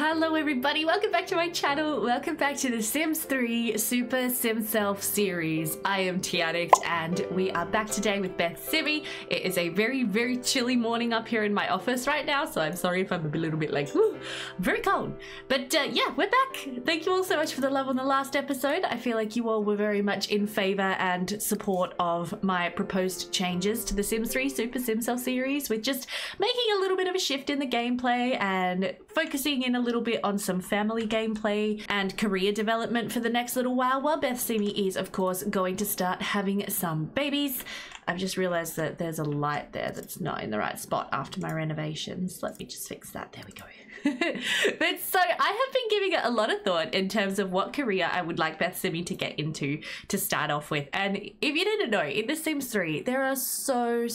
Hello everybody, welcome back to my channel, welcome back to the Sims 3 Super Simself series. I am Tea Addict and we are back today with Beth Simmy. It is a very, very chilly morning up here in my office right now, so I'm sorry if I'm a little bit like, ooh, very cold. But yeah, we're back. Thank you all so much for the love on the last episode. I feel like you all were very much in favor and support of my proposed changes to the Sims 3 Super Simself series, with just making a little bit of a shift in the gameplay and focusing in a little bit on some family gameplay and career development for the next little while Beth Simmy is of course going to start having some babies. I've just realized that there's a light there that's not in the right spot after my renovations. Let me just fix that. There we go. But so I have been giving it a lot of thought in terms of what career I would like Beth Simmy to get into to start off with. And if you didn't know, in The Sims 3, there are so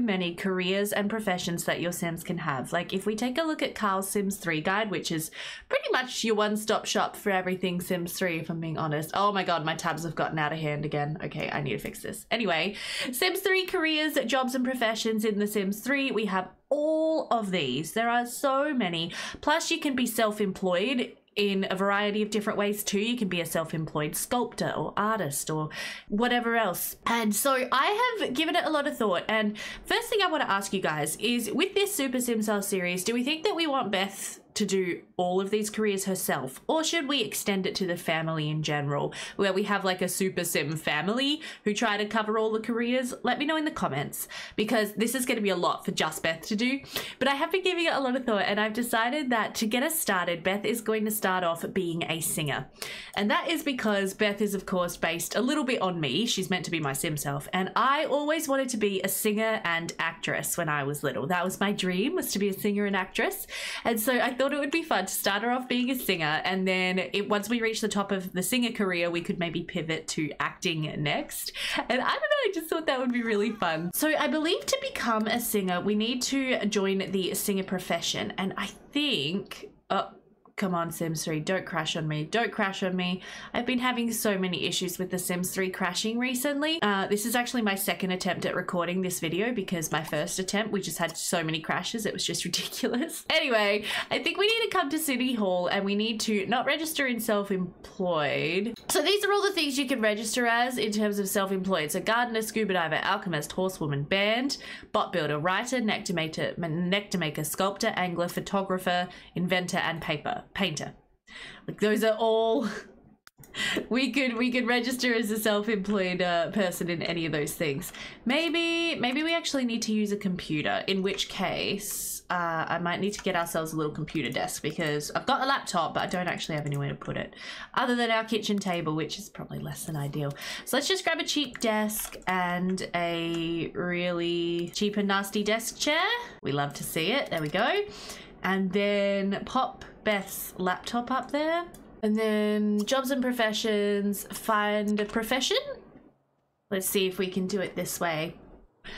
many careers and professions that your Sims can have. Like if we take a look at Carl's Sims 3 Guide, which is pretty much your one-stop shop for everything Sims 3, if I'm being honest. Oh my god, my tabs have gotten out of hand again. Okay, I need to fix this. Anyway, Sims 3 careers, jobs and professions in The Sims 3, we have all of these. There are so many. Plus, you can be self-employed in a variety of different ways too. You can be a self-employed sculptor or artist or whatever else. And so I have given it a lot of thought. And first thing I want to ask you guys is, with this Super Simself series, do we think that we want Beth to do all of these careers herself, or should we extend it to the family in general, where we have like a Super Sim family who try to cover all the careers? Let me know in the comments, because this is going to be a lot for just Beth to do. But I have been giving it a lot of thought, and I've decided that to get us started, Beth is going to start off being a singer. And that is because Beth is of course based a little bit on me. She's meant to be my Sim self, and I always wanted to be a singer and actress when I was little. That was my dream, was to be a singer and actress. And so I thought it would be fun to start her off being a singer, and then once we reach the top of the singer career, we could maybe pivot to acting next. And I don't know, I just thought that would be really fun. So I believe to become a singer, we need to join the singer profession. And I think, oh, come on, Sims 3, don't crash on me. Don't crash on me. I've been having so many issues with the Sims 3 crashing recently. This is actually my second attempt at recording this video, because my first attempt, we just had so many crashes. It was just ridiculous. Anyway, I think we need to come to City Hall, and we need to not register in self-employed. So these are all the things you can register as in terms of self-employed. So gardener, scuba diver, alchemist, horsewoman, band, bot builder, writer, nectar maker, sculptor, angler, photographer, inventor, and painter. Like those are all we could register as a self-employed person in any of those things. Maybe we actually need to use a computer, in which case I might need to get ourselves a little computer desk, because I've got a laptop but I don't actually have anywhere to put it other than our kitchen table, which is probably less than ideal. So let's just grab a cheap desk and a really cheap and nasty desk chair. We love to see it. There we go. And then pop Beth's laptop up there. And then jobs and professions, find a profession. Let's see if we can do it this way.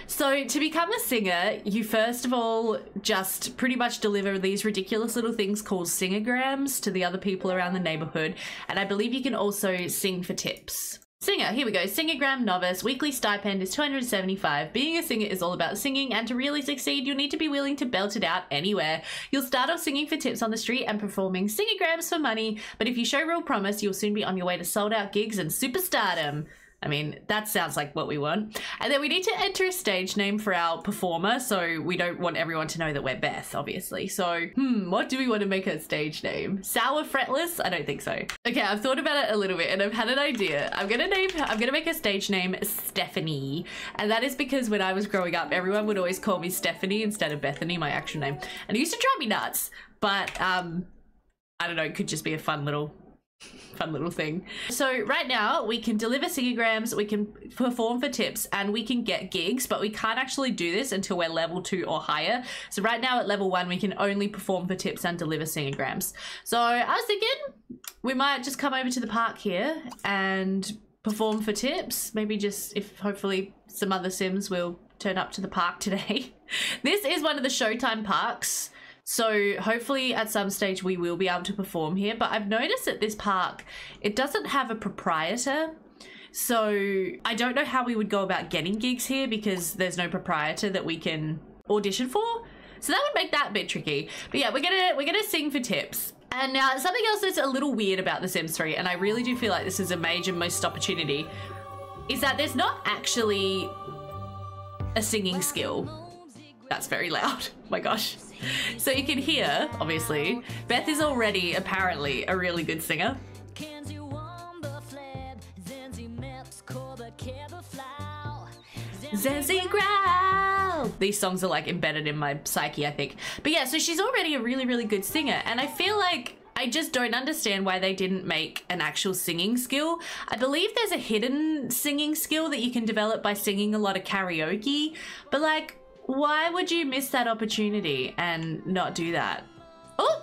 So to become a singer, you first of all just pretty much deliver these ridiculous little things called singergrams to the other people around the neighborhood. And I believe you can also sing for tips. Singer, here we go. Singergram novice. Weekly stipend is 275. Being a singer is all about singing, and to really succeed, you'll need to be willing to belt it out anywhere. You'll start off singing for tips on the street and performing singergrams for money, but if you show real promise, you'll soon be on your way to sold-out gigs and superstardom. I mean, that sounds like what we want. And then we need to enter a stage name for our performer, so we don't want everyone to know that we're Beth, obviously. So, what do we want to make her stage name? Sour Fretless? I don't think so. Okay, I've thought about it a little bit and I've had an idea. I'm gonna make her stage name Stephanie. And that is because when I was growing up, everyone would always call me Stephanie instead of Bethany, my actual name. And it used to drive me nuts, but I don't know, it could just be a fun little thing. So right now we can deliver singergrams, we can perform for tips, and we can get gigs, but we can't actually do this until we're level 2 or higher. So right now at level 1 we can only perform for tips and deliver singergrams. So I was thinking we might just come over to the park here and perform for tips. Maybe just if hopefully some other Sims will turn up to the park today. This is one of the Showtime parks. So hopefully at some stage we will be able to perform here, but I've noticed that this park, it doesn't have a proprietor. So I don't know how we would go about getting gigs here, because there's no proprietor that we can audition for. So that would make that a bit tricky. But yeah, we're gonna sing for tips. And now something else that's a little weird about The Sims 3, and I really do feel like this is a major missed opportunity, is that there's not actually a singing skill. That's very loud. Oh my gosh. So you can hear, obviously, Beth is already apparently a really good singer. Zenzi growl. These songs are like embedded in my psyche, I think. But yeah, so she's already a really, really good singer. And I feel like I just don't understand why they didn't make an actual singing skill. I believe there's a hidden singing skill that you can develop by singing a lot of karaoke. But like, why would you miss that opportunity and not do that? Oh!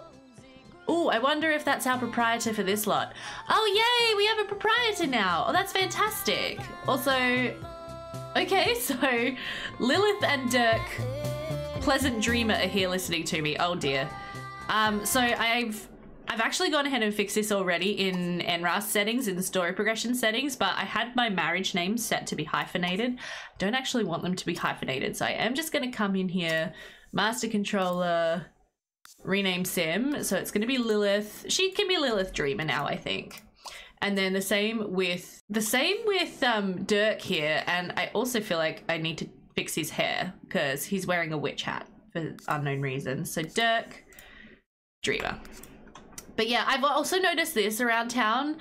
Oh, I wonder if that's our proprietor for this lot. Oh, yay! We have a proprietor now! Oh, that's fantastic! Also... okay, so Lilith and Dirk Pleasant Dreamer are here listening to me. Oh dear. So I've actually gone ahead and fixed this already in NRaas settings, in the story progression settings, but I had my marriage names set to be hyphenated. I don't actually want them to be hyphenated, so I am just going to come in here, master controller, rename sim. So it's going to be Lilith. She can be Lilith Dreamer now, I think. And then the same with Dirk here. And I also feel like I need to fix his hair because he's wearing a witch hat for unknown reasons. So Dirk Dreamer. But yeah, I've also noticed this around town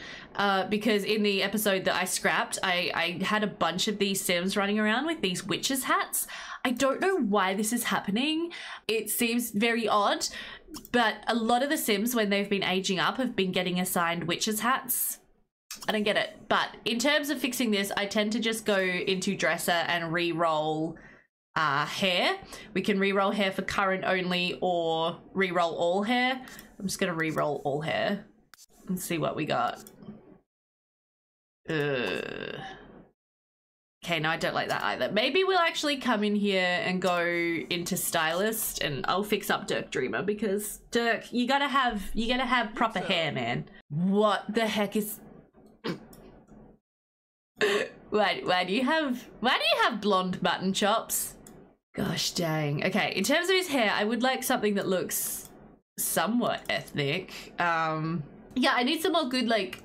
because in the episode that I scrapped, I had a bunch of these Sims running around with these witches hats. I don't know why this is happening. It seems very odd, but a lot of the Sims, when they've been aging up, have been getting assigned witches hats. I don't get it. But in terms of fixing this, I tend to just go into dresser and re-roll hair. We can re-roll hair for current only or re-roll all hair. I'm just going to re-roll all hair and see what we got. Okay, no, I don't like that either. Maybe we'll actually come in here and go into stylist and I'll fix up Dirk Dreamer because Dirk, you gotta have proper hair, man. What the heck is... Why do you have blonde mutton chops? Gosh dang. Okay, in terms of his hair, I would like something that looks somewhat ethnic. Yeah, I need some more good like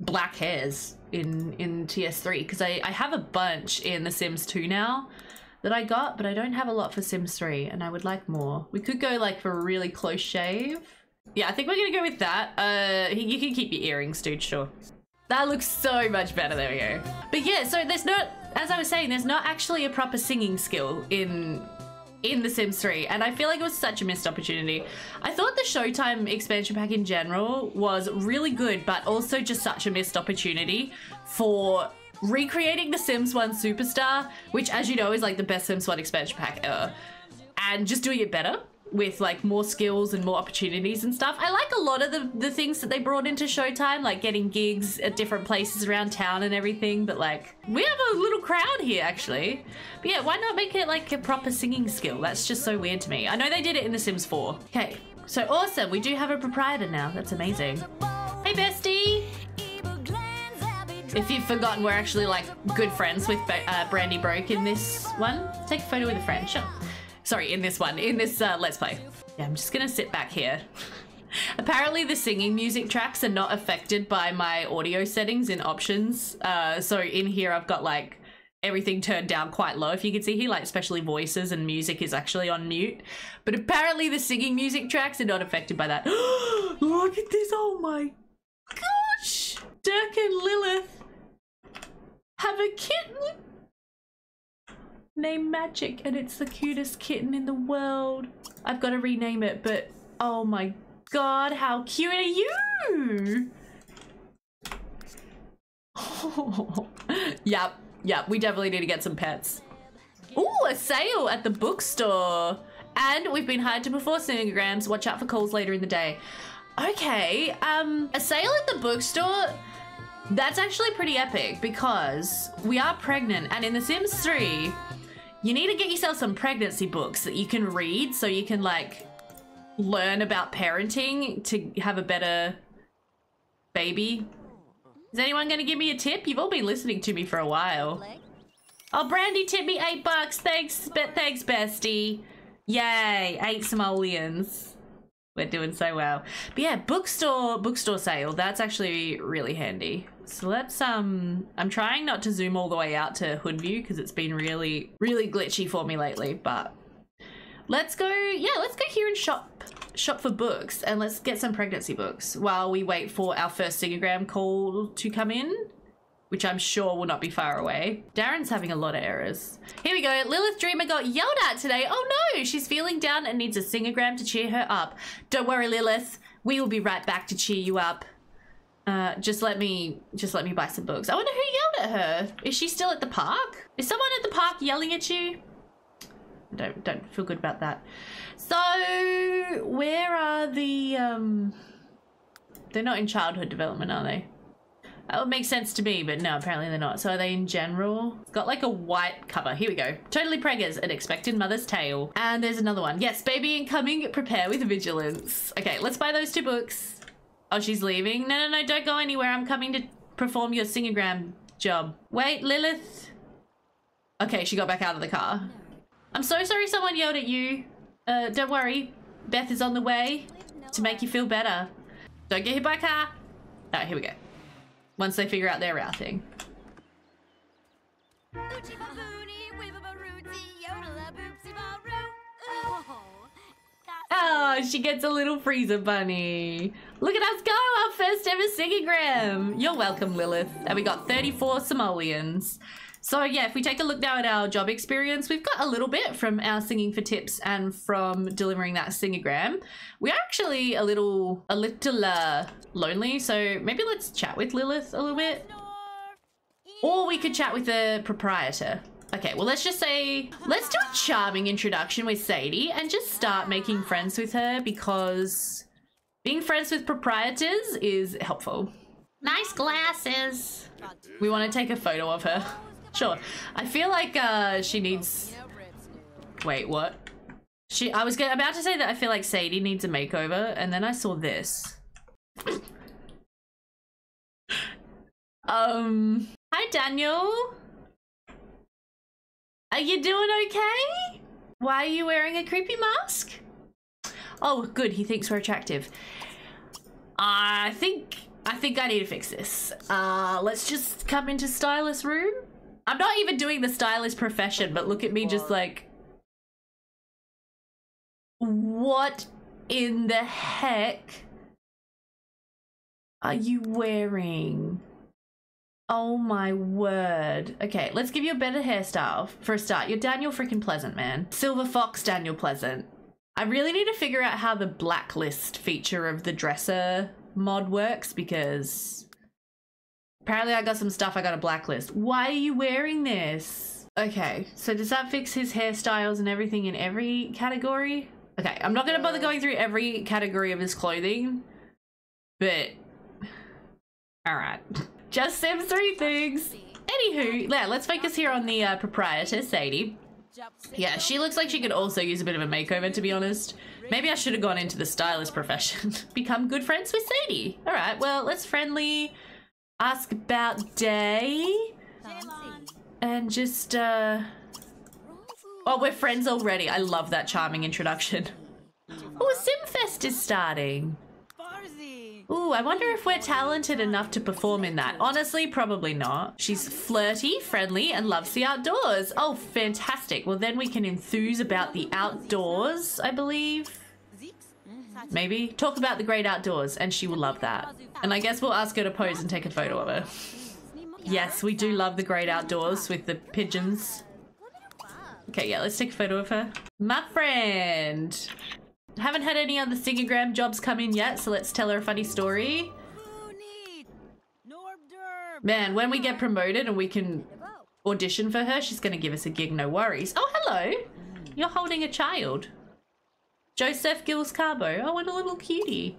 black hairs in TS3 because I have a bunch in The Sims 2 now that I got, but I don't have a lot for Sims 3 and I would like more. We could go like for a really close shave. Yeah, I think we're gonna go with that. You can keep your earrings, dude, sure. That looks so much better. There we go. But yeah, so there's not, as I was saying, there's not actually a proper singing skill in The Sims 3. And I feel like it was such a missed opportunity. I thought the Showtime expansion pack in general was really good, but also just such a missed opportunity for recreating The Sims 1 Superstar, which as you know is like the best Sims 1 expansion pack ever. And just doing it better with like more skills and more opportunities and stuff. I like a lot of the things that they brought into Showtime, like getting gigs at different places around town and everything, but like we have a little crowd here actually. But yeah, why not make it like a proper singing skill? That's just so weird to me. I know they did it in The Sims 4. Okay, so awesome. We do have a proprietor now. That's amazing. Hey bestie. If you've forgotten, we're actually like good friends with Brandy Broke in this one. Take a photo with a friend, sure. Sorry, in this one, in this Let's Play. Yeah, I'm just gonna sit back here. Apparently the singing music tracks are not affected by my audio settings in options. So in here I've got like everything turned down quite low. If you can see here, like especially voices and music is actually on mute. But apparently the singing music tracks are not affected by that. Look at this, oh my gosh! Dirk and Lilith have a kitten named Magic and it's the cutest kitten in the world. I've got to rename it, but oh my god, how cute are you? Oh. Yep, we definitely need to get some pets. Ooh, a sale at the bookstore. And we've been hired to perform sonograms. Watch out for calls later in the day. Okay, a sale at the bookstore. That's actually pretty epic because we are pregnant and in The Sims 3, you need to get yourself some pregnancy books that you can read so you can like learn about parenting to have a better baby. Is anyone going to give me a tip? You've all been listening to me for a while. Oh, Brandy tipped me $8. Thanks, bestie. Yay, 8 simoleons. We're doing so well. But yeah, bookstore sale, that's actually really handy. So let's I'm trying not to zoom all the way out to hood view because it's been really glitchy for me lately, but let's go, yeah, let's go here and shop for books, and let's get some pregnancy books while we wait for our first Sigagram call to come in, which I'm sure will not be far away. Darren's having a lot of errors. Here we go. Lilith Dreamer got yelled at today. Oh no, she's feeling down and needs a Singagram to cheer her up. Don't worry, Lilith. We will be right back to cheer you up. Just let me buy some books. I wonder who yelled at her. Is she still at the park? Is someone at the park yelling at you? Don't feel good about that. So where are the they're not in childhood development, are they? That would make sense to me, but no, apparently they're not. So are they in general? It's got like a white cover. Here we go. Totally preggers, an expected mother's tale. And there's another one. Yes, baby incoming, prepare with vigilance. Okay, let's buy those two books. Oh, she's leaving. No, no, no, don't go anywhere. I'm coming to perform your Singagram job. Wait, Lilith. Okay, she got back out of the car. I'm so sorry someone yelled at you. Don't worry. Beth is on the way to make you feel better. Don't get hit by a car. All right, here we go. Once they figure out their routing. Oh, she gets a little freezer bunny. Look at us go, our first ever Singagram. You're welcome, Lilith. And we got 34 simoleons. So yeah, if we take a look now at our job experience, we've got a little bit from our singing for tips and from delivering that Singagram. We are actually a little lonely, so maybe let's chat with Lilith a little bit. Or we could chat with the proprietor. Okay, well let's just say, let's do a charming introduction with Sadie and just start making friends with her, because being friends with proprietors is helpful. Nice glasses. We want to take a photo of her. Sure. I feel like she needs... Wait, what? I was about to say that I feel like Sadie needs a makeover, and then I saw this. Hi, Daniel. Are you doing okay? Why are you wearing a creepy mask? Oh, good. He thinks we're attractive. I think I need to fix this. Let's just come into stylist room. I'm not even doing the stylist profession, but look at me just like, what in the heck are you wearing? Oh my word. Okay, let's give you a better hairstyle for a start. You're Daniel freaking Pleasant, man. Silver Fox Daniel Pleasant. I really need to figure out how the blacklist feature of the dresser mod works, because... apparently I got some stuff I got a blacklist. Why are you wearing this? Okay, so does that fix his hairstyles and everything in every category? Okay, I'm not gonna bother going through every category of his clothing, but all right. Just Sims 3 things. Anywho, yeah, let's focus here on the proprietor, Sadie. Yeah, she looks like she could also use a bit of a makeover, to be honest. Maybe I should have gone into the stylist profession. Become good friends with Sadie. All right, well, let's friendly... ask about day and just oh, we're friends already. I love that charming introduction. Oh, Simfest is starting. Ooh, I wonder if we're talented enough to perform in that. Honestly, probably not. She's flirty, friendly, and loves the outdoors. Oh, fantastic. Well, then we can enthuse about the outdoors, I believe. Maybe talk about the great outdoors and she will love that. And I guess we'll ask her to pose and take a photo of her. Yes, we do love the great outdoors with the pigeons. Okay, yeah, let's take a photo of her. My friend. Haven't had any other Singagram jobs come in yet, so let's tell her a funny story. Man, when we get promoted and we can audition for her, she's going to give us a gig, no worries. Oh, hello. You're holding a child. Joseph Gills Carbo. Oh, what a little cutie.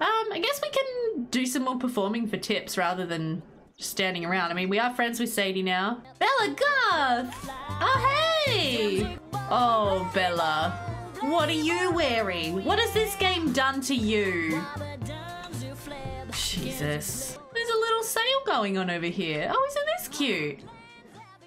I guess we can do some more performing for tips rather than just standing around. I mean, we are friends with Sadie now. Bella Goth! Oh, hey! Oh, Bella. What are you wearing? What has this game done to you? Jesus. There's a little sale going on over here. Oh, isn't this cute?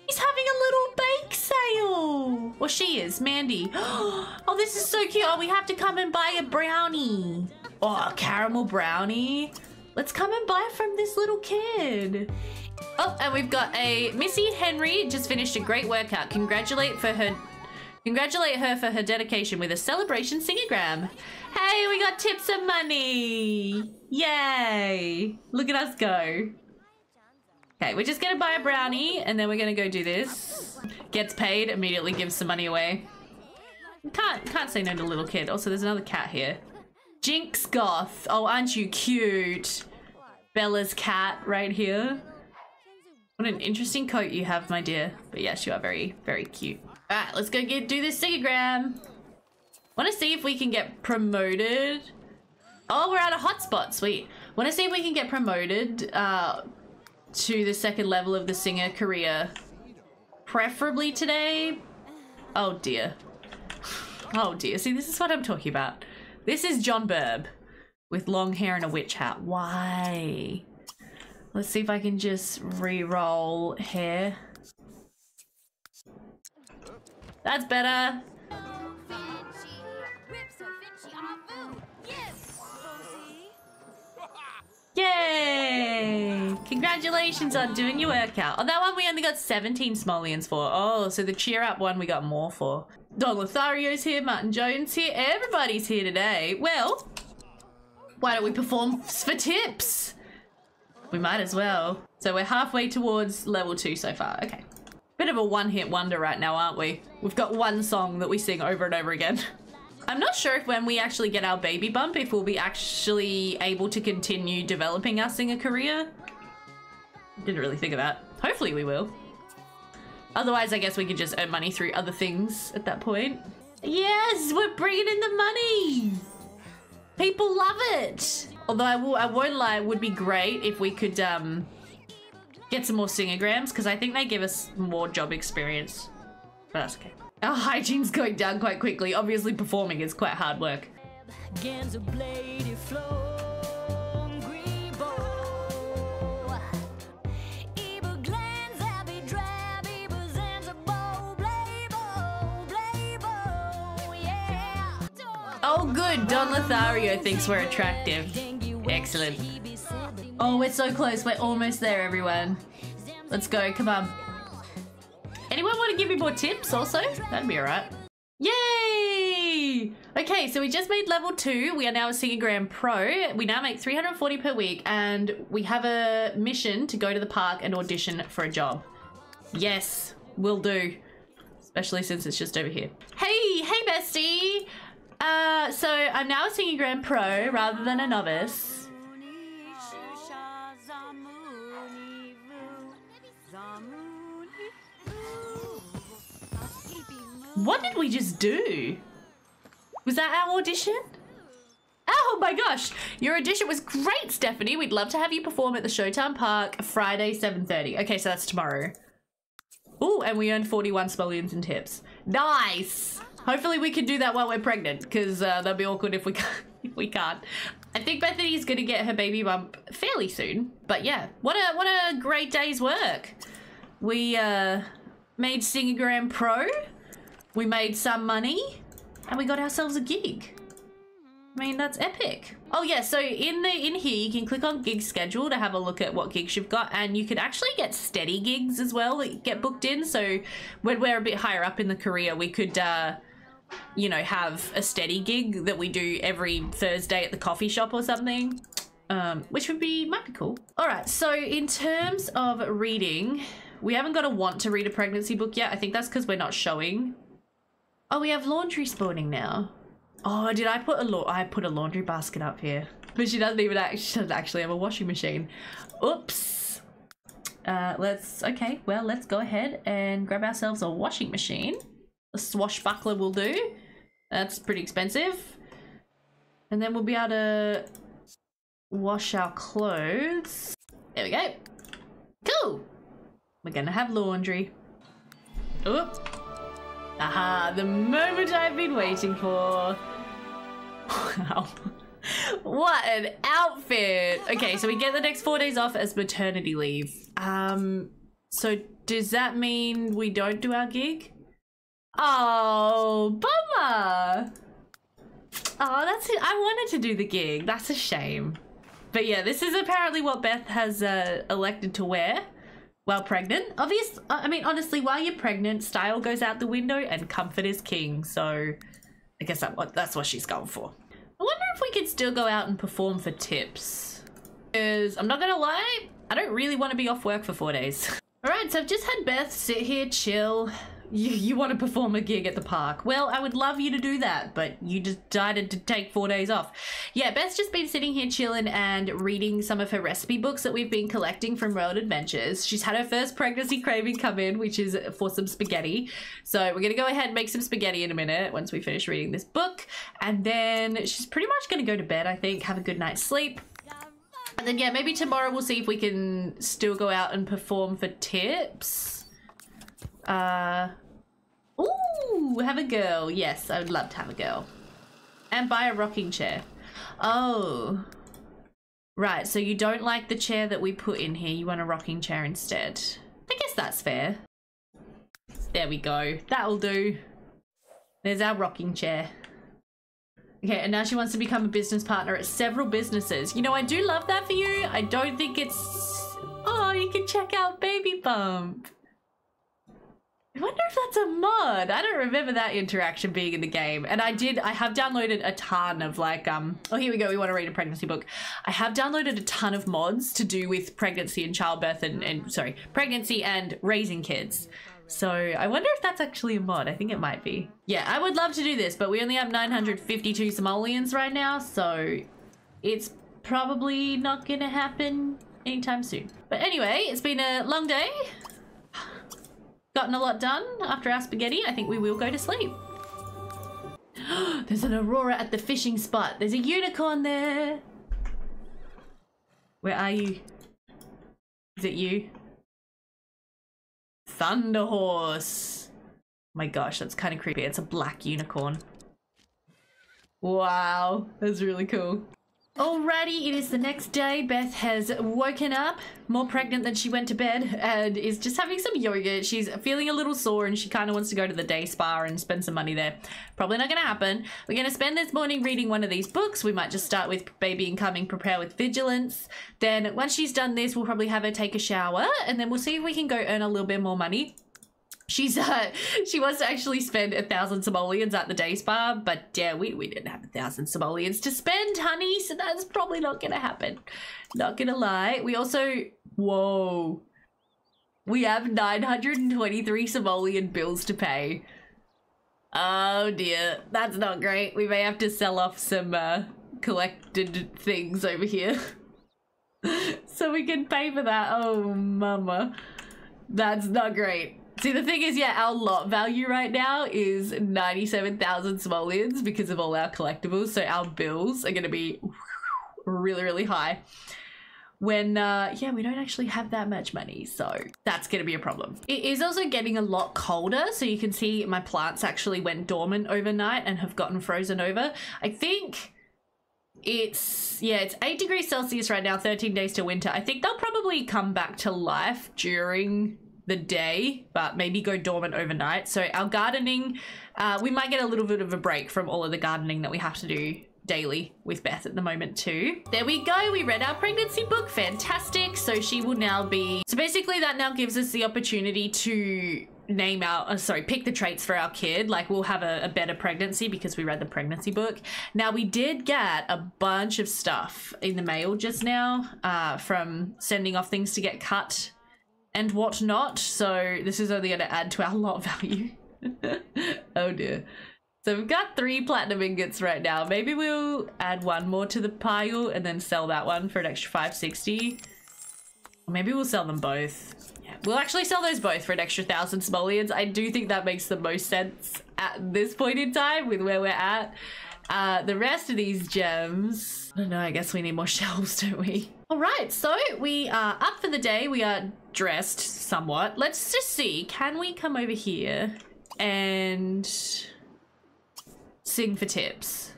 He's having a little bake sale. Kyle. Well, she is, Mandy. Oh, this is so cute. Oh, we have to come and buy a brownie. Oh, a caramel brownie. Let's come and buy from this little kid. Oh, and we've got a Missy Henry just finished a great workout. Congratulate her for her dedication with a celebration singogram. Hey, we got tips and money. Yay. Look at us go. Okay, we're just gonna buy a brownie and then we're gonna go do this. Gets paid, immediately gives some money away. Can't say no to little kid. Also, there's another cat here. Jinx Goth. Oh, aren't you cute? Bella's cat right here. What an interesting coat you have, my dear. But yes, you are very, very cute. All right, let's go do this singogram. Want to see if we can get promoted? Oh, we're at a hotspot. Sweet. Want to see if we can get promoted to the second level of the singer career, preferably today. Oh dear. Oh dear. See, this is what I'm talking about. This is John Burb with long hair and a witch hat. Why? Let's see if I can just re-roll hair. That's better. Yay! Congratulations on doing your workout. On that one, we only got 17 simoleons for. Oh, so the cheer up one we got more for. Don Lothario's here, Martin Jones here. Everybody's here today. Well, why don't we perform for tips? We might as well. So we're halfway towards level 2 so far. Okay. Bit of a one-hit wonder right now, aren't we? We've got one song that we sing over and over again. I'm not sure if when we actually get our baby bump, if we'll be actually able to continue developing our singer career. Didn't really think of that. Hopefully we will. Otherwise, I guess we could just earn money through other things at that point. Yes, we're bringing in the money. People love it. Although I won't lie, it would be great if we could get some more singograms, because I think they give us more job experience. But that's okay. Our hygiene's going down quite quickly. Obviously, performing is quite hard work. Oh, good. Don Lothario thinks we're attractive. Excellent. Oh, we're so close. We're almost there, everyone. Let's go. Come on. Anyone want to give me more tips also? That'd be all right. Yay! Okay, so we just made level 2. We are now a Singogram Pro. We now make 340 per week, and we have a mission to go to the park and audition for a job. Yes, will do. Especially since it's just over here. Hey, bestie! So I'm now a Singogram Pro rather than a novice. What did we just do? Was that our audition? Oh my gosh! Your audition was great, Stephanie. We'd love to have you perform at the Showtime Park Friday 7:30. Okay, so that's tomorrow. Oh, and we earned 41 simoleons in tips. Nice! Hopefully we can do that while we're pregnant, because that'd be awkward if we can't. I think Bethany's gonna get her baby bump fairly soon. But yeah, what a great day's work. We made Singogram Pro. We made some money and we got ourselves a gig. I mean, that's epic. Oh yeah, so in here, you can click on gig schedule to have a look at what gigs you've got, and you can actually get steady gigs as well that get booked in. So when we're a bit higher up in the career, we could, you know, have a steady gig that we do every Thursday at the coffee shop or something, which might be cool. All right, so in terms of reading, we haven't got a want to read a pregnancy book yet. I think that's because we're not showing. Oh, we have laundry spawning now. Oh, did I put I put a laundry basket up here? But she doesn't actually have a washing machine. Oops. Let's go ahead and grab ourselves a washing machine. A swashbuckler will do. That's pretty expensive. And then we'll be able to wash our clothes. There we go. Cool. We're gonna have laundry. Oops. Aha, the moment I've been waiting for. Wow. What an outfit. Okay, so we get the next 4 days off as maternity leave. So does that mean we don't do our gig? Oh, bummer. Oh, that's it. I wanted to do the gig. That's a shame. But yeah, this is apparently what Beth has elected to wear while pregnant. Obvious. I mean, honestly, while you're pregnant, style goes out the window and comfort is king. So I guess that's what she's going for. I wonder if we could still go out and perform for tips. Because I'm not going to lie, I don't really want to be off work for 4 days. All right, so I've just had Beth sit here, chill. You want to perform a gig at the park. Well, I would love you to do that, but you just decided to take 4 days off. Yeah, Beth's just been sitting here chilling and reading some of her recipe books that we've been collecting from Royal Adventures. She's had her first pregnancy craving come in, which is for some spaghetti. So we're going to go ahead and make some spaghetti in a minute once we finish reading this book. And then she's pretty much going to go to bed, I think, have a good night's sleep. And then, yeah, maybe tomorrow we'll see if we can still go out and perform for tips. Ooh, have a girl. Yes, I would love to have a girl. And buy a rocking chair. Oh. Right, so you don't like the chair that we put in here. You want a rocking chair instead. I guess that's fair. There we go. That'll do. There's our rocking chair. Okay, and now she wants to become a business partner at several businesses. You know, I do love that for you. I don't think it's... Oh, you can check out Baby Bump. I wonder if that's a mod. I don't remember that interaction being in the game. And I have downloaded a ton of like, oh, here we go. We want to read a pregnancy book. I have downloaded a ton of mods to do with pregnancy and childbirth and sorry, pregnancy and raising kids. So I wonder if that's actually a mod. I think it might be. Yeah, I would love to do this, but we only have 952 simoleons right now. So it's probably not going to happen anytime soon. But anyway, it's been a long day. Gotten a lot done. After our spaghetti, I think we will go to sleep. There's an aurora at the fishing spot. There's a unicorn there. Where are you? Is it you? Thunderhorse. My gosh, that's kind of creepy. It's a black unicorn. Wow, that's really cool. Alrighty, it is the next day. Beth has woken up, more pregnant than she went to bed, and is just having some yoga. She's feeling a little sore and she kind of wants to go to the day spa and spend some money there. Probably not going to happen. We're going to spend this morning reading one of these books. We might just start with Baby Incoming, Prepare with Vigilance. Then once she's done this, we'll probably have her take a shower and then we'll see if we can go earn a little bit more money. She's she wants to actually spend 1,000 simoleons at the day spa, but yeah, we didn't have 1,000 simoleons to spend, honey, so that's probably not gonna happen. Not gonna lie. We also, whoa, we have 923 simoleon bills to pay. Oh dear, that's not great. We may have to sell off some collected things over here so we can pay for that. Oh mama, that's not great. See, the thing is, yeah, our lot value right now is 97,000 simoleons because of all our collectibles. So our bills are going to be really, really high when, yeah, we don't actually have that much money. So that's going to be a problem. It is also getting a lot colder. So you can see my plants actually went dormant overnight and have gotten frozen over. I think it's, yeah, it's 8 degrees Celsius right now, 13 days to winter. I think they'll probably come back to life during the day, but maybe go dormant overnight. So our gardening, we might get a little bit of a break from all of the gardening that we have to do daily with Beth at the moment too. There we go. We read our pregnancy book. Fantastic. So she will now be, so basically that now gives us the opportunity to name our, sorry, pick the traits for our kid. Like we'll have a better pregnancy because we read the pregnancy book. Now we did get a bunch of stuff in the mail just now, from sending off things to get cut and whatnot. So this is only going to add to our lot value. Oh dear. So we've got 3 platinum ingots right now. Maybe we'll add one more to the pile and then sell that one for an extra 560. Or maybe we'll sell them both. Yeah, we'll actually sell those both for an extra 1,000 simoleons. I do think that makes the most sense at this point in time with where we're at. The rest of these gems, I don't know, I guess we need more shelves, don't we? All right, so we are up for the day. We are dressed somewhat. Let's just see, can we come over here and sing for tips?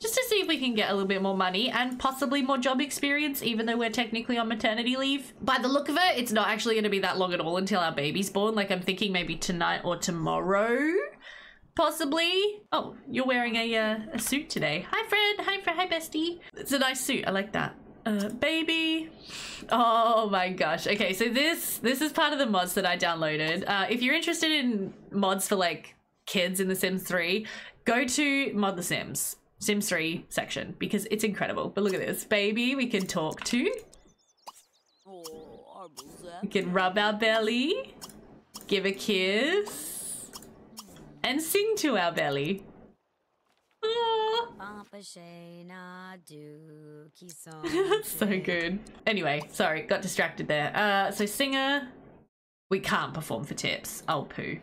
Just to see if we can get a little bit more money and possibly more job experience, even though we're technically on maternity leave. By the look of it, it's not actually going to be that long at all until our baby's born. Like I'm thinking maybe tonight or tomorrow. Possibly. Oh, you're wearing a suit today. Hi, friend. Hi, friend. Hi, bestie. It's a nice suit. I like that. Baby. Oh my gosh. Okay, so this is part of the mods that I downloaded. If you're interested in mods for like kids in The Sims 3, go to Mod the Sims, Sims 3 section, because it's incredible. But look at this. Baby, we can talk to. We can rub our belly, give a kiss, and sing to our belly. That's so good. Anyway, sorry, got distracted there. So singer, we can't perform for tips. Oh, poo.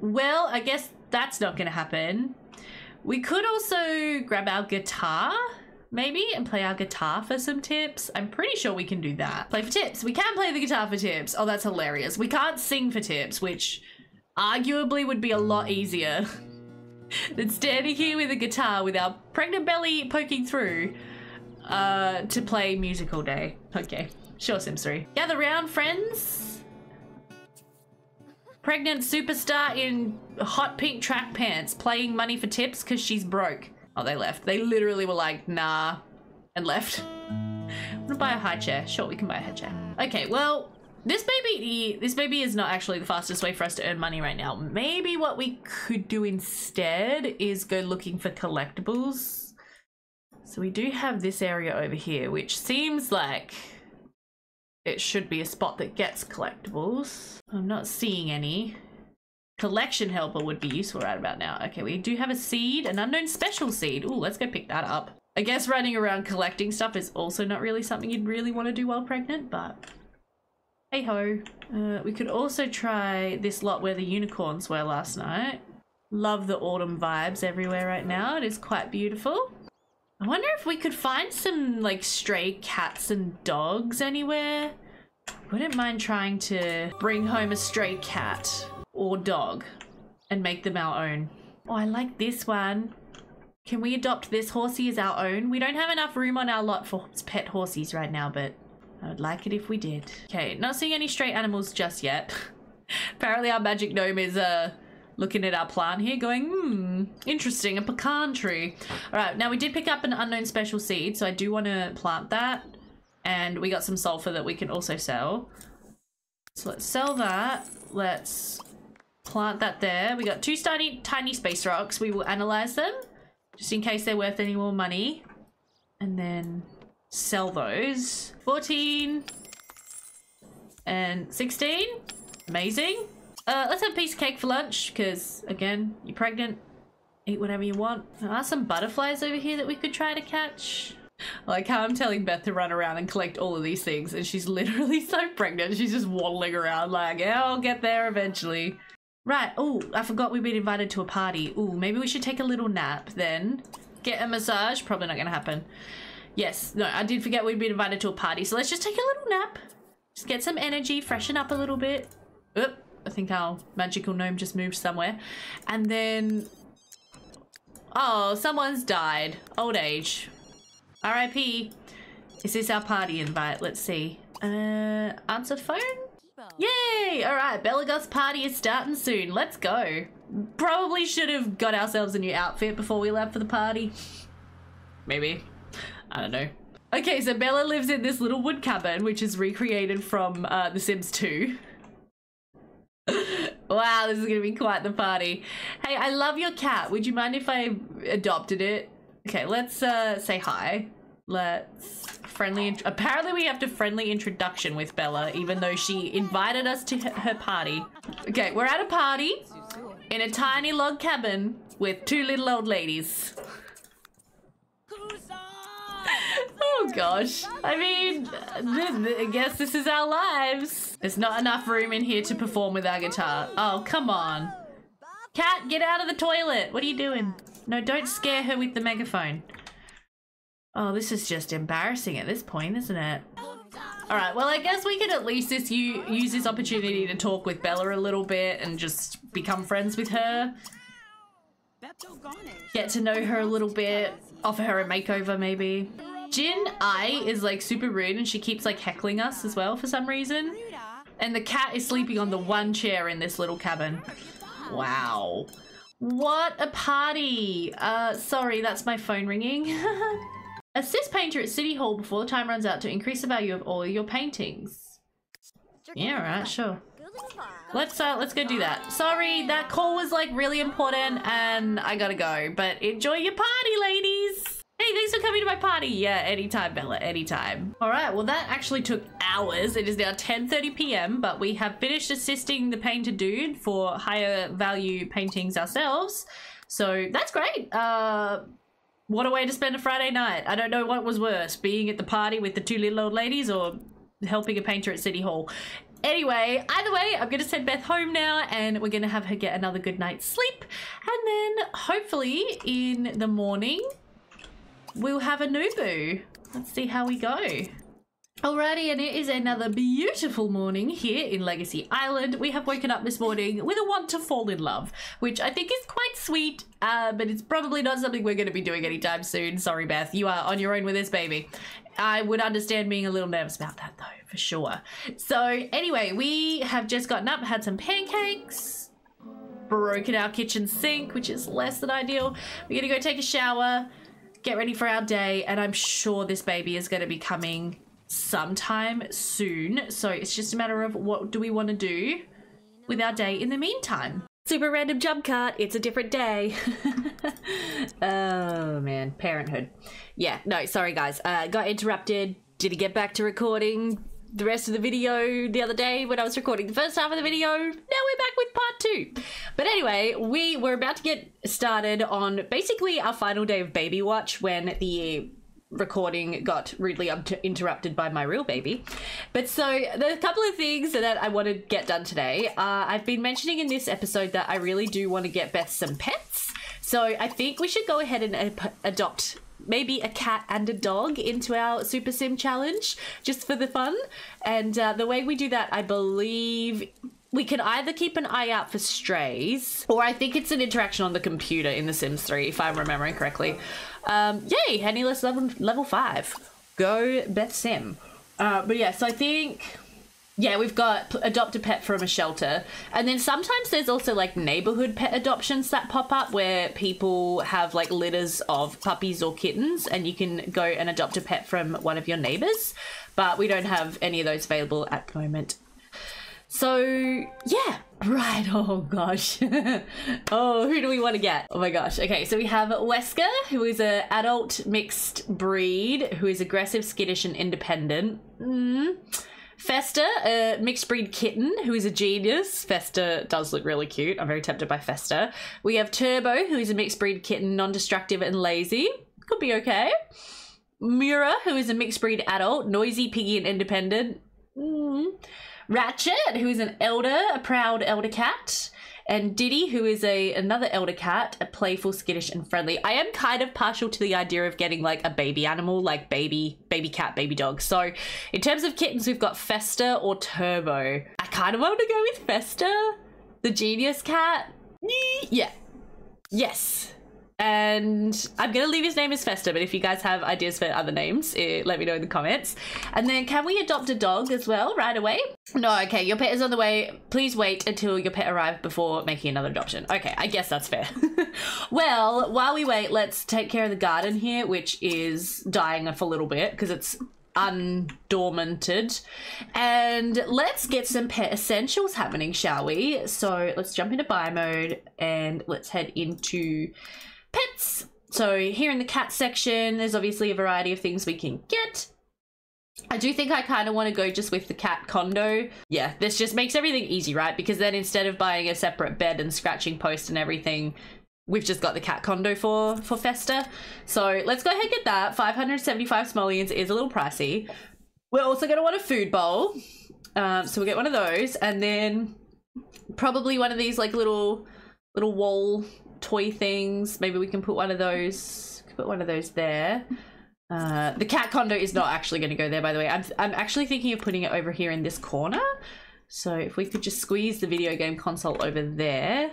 Well, I guess that's not gonna happen. We could also grab our guitar, maybe, and play our guitar for some tips. I'm pretty sure we can do that. Play for tips. We can play the guitar for tips. Oh, that's hilarious. We can't sing for tips, which arguably would be a lot easier than standing here with a guitar with our pregnant belly poking through to play music all day. Okay, sure, Sims 3. Gather round, friends. Pregnant superstar in hot pink track pants playing money for tips because she's broke. Oh, they left. They literally were like, nah, and left. I'm gonna buy a high chair. Sure, we can buy a high chair. Okay, well, this baby is not actually the fastest way for us to earn money right now. Maybe what we could do instead is go looking for collectibles. So we do have this area over here, which seems like it should be a spot that gets collectibles. I'm not seeing any. Collection helper would be useful right about now. Okay, we do have a seed, an unknown special seed. Ooh, let's go pick that up. I guess running around collecting stuff is also not really something you'd really want to do while pregnant, but hey ho. We could also try this lot where the unicorns were last night. Love the autumn vibes everywhere right now. It is quite beautiful. I wonder if we could find some like stray cats and dogs anywhere. Wouldn't mind trying to bring home a stray cat or dog and make them our own. Oh, I like this one. Can we adopt this horsey as our own? We don't have enough room on our lot for pet horsies right now, but I would like it if we did. Okay, not seeing any stray animals just yet. Apparently our magic gnome is looking at our plant here going, interesting, a pecan tree. All right, now we did pick up an unknown special seed, so I do want to plant that. And we got some sulfur that we can also sell. So let's sell that. Let's plant that there. We got two tiny space rocks. We will analyze them just in case they're worth any more money. And then sell those. 14 and 16. Amazing. Let's have a piece of cake for lunch because, again, you're pregnant. Eat whatever you want. There are some butterflies over here that we could try to catch. Like how I'm telling Beth to run around and collect all of these things and she's literally so pregnant. She's just waddling around like, yeah, I'll get there eventually. Right. Oh, I forgot we've been invited to a party. Ooh, maybe we should take a little nap then. Get a massage. Probably not going to happen. Yes, no, I did forget we'd been invited to a party. So let's just take a little nap. Just get some energy, freshen up a little bit. Oop, I think our magical gnome just moved somewhere. And then, oh, someone's died. Old age. R.I.P. Is this our party invite? Let's see. Answer phone? Yay! All right, Bella Goth's party is starting soon. Let's go. Probably should have got ourselves a new outfit before we left for the party. Maybe. I don't know. Okay, so Bella lives in this little wood cabin, which is recreated from The Sims 2. Wow, this is going to be quite the party. Hey, I love your cat. Would you mind if I adopted it? Okay, let's say hi. Let's friendly. Apparently we have to friendly introduction with Bella, even though she invited us to her party. Okay, we're at a party in a tiny log cabin with two little old ladies. Oh gosh. I mean, I guess this is our lives. There's not enough room in here to perform with our guitar. Oh, come on. Cat, get out of the toilet. What are you doing? No, don't scare her with the megaphone. Oh, this is just embarrassing at this point, isn't it? All right, well, I guess we could at least use this opportunity to talk with Bella a little bit and just become friends with her. Get to know her a little bit. Offer her a makeover, maybe. Jin Ai is like super rude and she keeps like heckling us as well for some reason. And the cat is sleeping on the one chair in this little cabin. Wow. What a party! Sorry, that's my phone ringing. Assist painter at City Hall before the time runs out to increase the value of all your paintings. Yeah, right, sure. Let's go do that. Sorry, that call was like really important and I gotta go, but enjoy your party, ladies! Hey, thanks for coming to my party. Yeah, anytime, Bella, anytime. All right, well, that actually took hours. It is now 10:30 p.m., but we have finished assisting the painter dude for higher value paintings ourselves. So that's great. What a way to spend a Friday night. I don't know what was worse, being at the party with the two little old ladies or helping a painter at City Hall. Anyway, either way, I'm going to send Beth home now and we're going to have her get another good night's sleep. And then hopefully in the morning, we'll have a new boo. Let's see how we go. Alrighty, and it is another beautiful morning here in Legacy Island. We have woken up this morning with a want to fall in love, which I think is quite sweet, but it's probably not something we're going to be doing anytime soon. Sorry, Beth, you are on your own with this baby. I would understand being a little nervous about that, though, for sure. So anyway, we have just gotten up, had some pancakes, broken our kitchen sink, which is less than ideal. We're going to go take a shower, get ready for our day, and I'm sure this baby is going to be coming sometime soon, so it's just a matter of what do we want to do with our day in the meantime. Super random jump cut, it's a different day. Oh man, parenthood. Yeah, no, sorry guys, got interrupted, didn't get back to recording the rest of the video the other day when I was recording the first half of the video. Now we're back with part two. But anyway, we were about to get started on basically our final day of baby watch when the recording got rudely interrupted by my real baby. But so there's a couple of things that I want to get done today. I've been mentioning in this episode that I really do want to get Beth some pets. So I think we should go ahead and adopt maybe a cat and a dog into our Super Sim challenge just for the fun. And the way we do that, I believe we can either keep an eye out for strays, or I think it's an interaction on the computer in The Sims 3, if I'm remembering correctly. Yay, Handyless level 5. Go Beth Sim. But yeah, so I think, yeah, we've got adopt a pet from a shelter. And then sometimes there's also like neighborhood pet adoptions that pop up where people have like litters of puppies or kittens and you can go and adopt a pet from one of your neighbors. But we don't have any of those available at the moment. So yeah, right, oh gosh. Oh, who do we want to get? Oh my gosh. Okay, so we have Wesker, who is an adult mixed breed, who is aggressive, skittish, and independent. Festa, a mixed breed kitten, who is a genius. Festa does look really cute. I'm very tempted by Festa. We have Turbo, who is a mixed breed kitten, non-destructive and lazy. Could be okay. Mira, who is a mixed breed adult, noisy, piggy, and independent. Ratchet, who is an elder, a proud elder cat, and Diddy, who is another elder cat, a playful, skittish, and friendly. I am kind of partial to the idea of getting like a baby animal, like baby cat, baby dog. So in terms of kittens, we've got Festa or Turbo. I kind of want to go with Festa, the genius cat. Yeah. Yes. And I'm going to leave his name as Festa, but if you guys have ideas for other names, let me know in the comments. And then can we adopt a dog as well right away? No, okay, your pet is on the way. Please wait until your pet arrives before making another adoption. Okay, I guess that's fair. Well, while we wait, let's take care of the garden here, which is dying off a little bit because it's undormanted. And let's get some pet essentials happening, shall we? So let's jump into buy mode and let's head into pets. So here in the cat section, there's obviously a variety of things we can get. I do think I kind of want to go just with the cat condo. Yeah, this just makes everything easy, right? Because then instead of buying a separate bed and scratching post and everything, we've just got the cat condo for Festa. So let's go ahead and get that. 575 simoleons is a little pricey. We're also going to want a food bowl. So we'll get one of those and then probably one of these like little wall toy things. Maybe we can put one of those there. The cat condo is not actually going to go there, by the way. I'm actually thinking of putting it over here in this corner. So if we could just squeeze the video game console over there.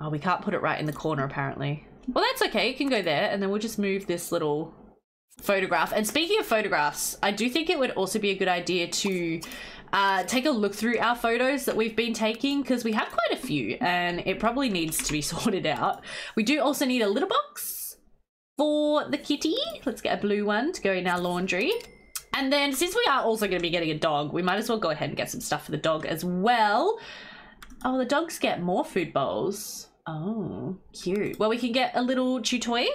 Oh, we can't put it right in the corner apparently. Well, that's okay, it can go there, and then we'll just move this little photograph. And speaking of photographs, I do think it would also be a good idea to take a look through our photos that we've been taking, because we have quite a few and it probably needs to be sorted out. We do also need a litter box for the kitty. Let's get a blue one to go in our laundry. And then since we are also going to be getting a dog, we might as well go ahead and get some stuff for the dog as well. Oh, the dogs get more food bowls. Oh, cute. Well, we can get a little chew toy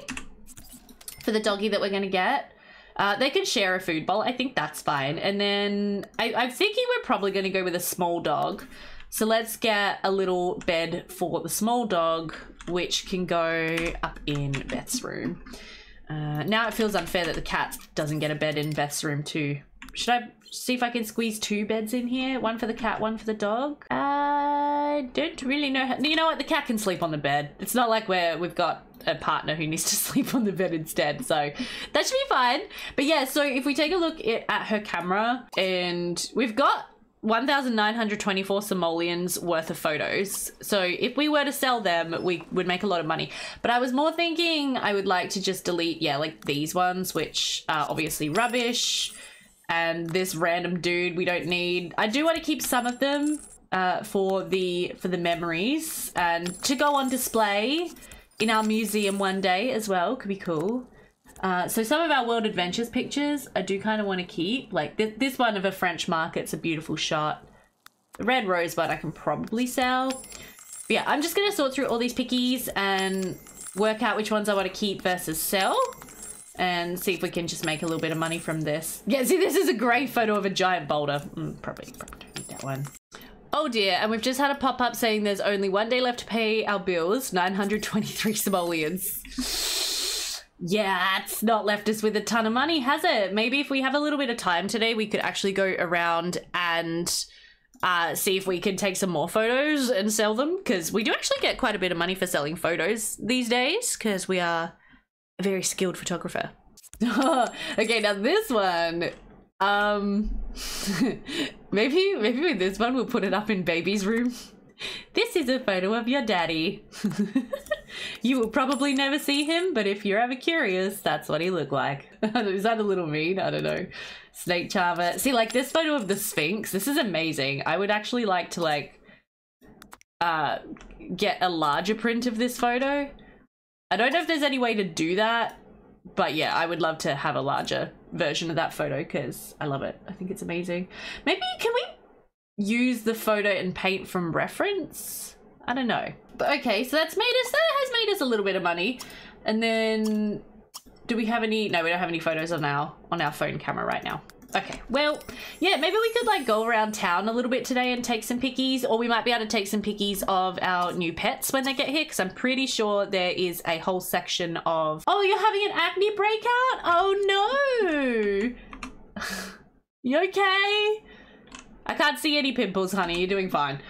for the doggy that we're going to get. They can share a food bowl. I think that's fine. And then I'm thinking we're probably going to go with a small dog. So let's get a little bed for the small dog, which can go up in Beth's room. Now it feels unfair that the cat doesn't get a bed in Beth's room too. Should I see if I can squeeze two beds in here? One for the cat, one for the dog? I don't really know how. You know what? The cat can sleep on the bed. It's not like we've got a partner who needs to sleep on the bed instead, so that should be fine. But yeah, so if we take a look at her camera, and we've got 1,924 simoleons worth of photos. So if we were to sell them, we would make a lot of money. But I was more thinking I would like to just delete, yeah, like these ones, which are obviously rubbish. And this random dude we don't need. I do want to keep some of them for the memories and to go on display in our museum one day as well. Could be cool. So some of our World Adventures pictures I do kind of want to keep. Like this one of a French market's a beautiful shot. The red rose one I can probably sell. But yeah, I'm just going to sort through all these pickies and work out which ones I want to keep versus sell. And see if we can just make a little bit of money from this. Yeah, see, this is a great photo of a giant boulder. Probably don't need that one. Oh dear, and we've just had a pop-up saying there's only one day left to pay our bills, 923 simoleons. Yeah, it's not left us with a ton of money, has it? Maybe if we have a little bit of time today, we could actually go around and see if we can take some more photos and sell them, because we do actually get quite a bit of money for selling photos these days, because we are a very skilled photographer. Okay, now this one, maybe with this one we'll put it up in baby's room. This is a photo of your daddy. You will probably never see him, but if you're ever curious, that's what he looked like. Is that a little mean? I don't know. Snake charmer. See, like this photo of the Sphinx, this is amazing. I would actually like to get a larger print of this photo. I don't know if there's any way to do that, but yeah, I would love to have a larger version of that photo because I love it. I think it's amazing. Maybe can we use the photo and paint from reference? I don't know. But okay, so that has made us a little bit of money. And then do we have any? No, we don't have any photos on our phone camera right now. Okay, well, yeah, maybe we could like go around town a little bit today and take some pickies, or we might be able to take some pickies of our new pets when they get here, because I'm pretty sure there is a whole section of, oh, you're having an acne breakout? Oh no. You okay? I can't see any pimples, honey. You're doing fine.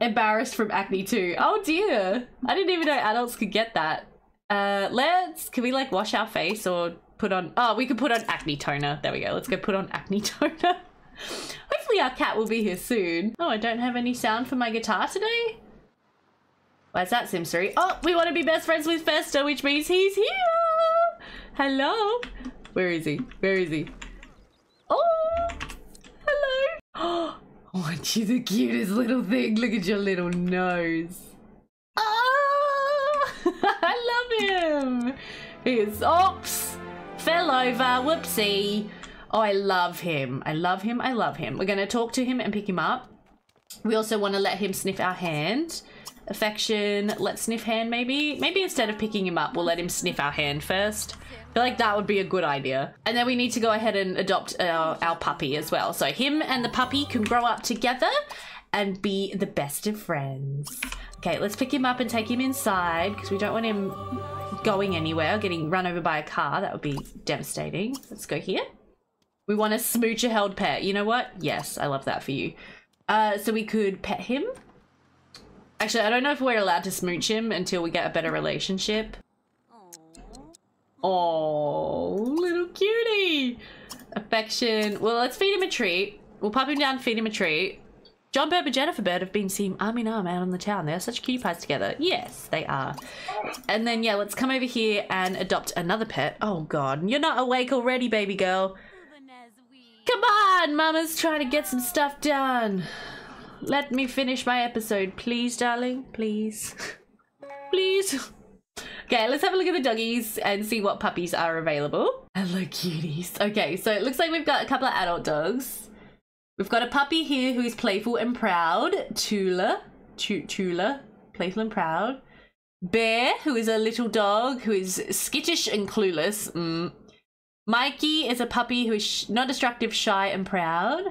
Embarrassed from acne too. Oh dear. I didn't even know adults could get that. Can we like wash our face or put on, oh, we could put on acne toner. There we go. Let's go put on acne toner. Hopefully our cat will be here soon. Oh, I don't have any sound for my guitar today. Why is that, Sims 3? Oh, we want to be best friends with Festa, which means he's here. Hello. Where is he? Where is he? Oh, hello. Oh, aren't you the cutest little thing? Look at your little nose. Oh, I love him. He is, oops, fell over, whoopsie. Oh, I love him. I love him. I love him. We're going to talk to him and pick him up. We also want to let him sniff our hand. Affection. Let's sniff hand, maybe. Maybe instead of picking him up, we'll let him sniff our hand first. I feel like that would be a good idea. And then we need to go ahead and adopt our puppy as well. So him and the puppy can grow up together and be the best of friends. Okay, let's pick him up and take him inside because we don't want him going anywhere, getting run over by a car. That would be devastating. Let's go here. We want to smooch a held pet. You know what? Yes, I love that for you. So we could pet him. Actually, I don't know if we're allowed to smooch him until we get a better relationship. Oh, little cutie. Affection. Well, let's feed him a treat. We'll pop him down and feed him a treat. John Burb and Jennifer Bird have been seen arm in arm out on the town. They are such cutie pies together. Yes, they are. And then, yeah, let's come over here and adopt another pet. Oh, God. You're not awake already, baby girl. Come on, Mama's trying to get some stuff done. Let me finish my episode, please, darling. Please. Please. Okay, let's have a look at the doggies and see what puppies are available. Hello, cuties. Okay, so it looks like we've got a couple of adult dogs. We've got a puppy here who's playful and proud. Tula. Tula. Playful and proud. Bear, who is a little dog who is skittish and clueless. Mm. Mikey is a puppy who is non-destructive, shy, and proud.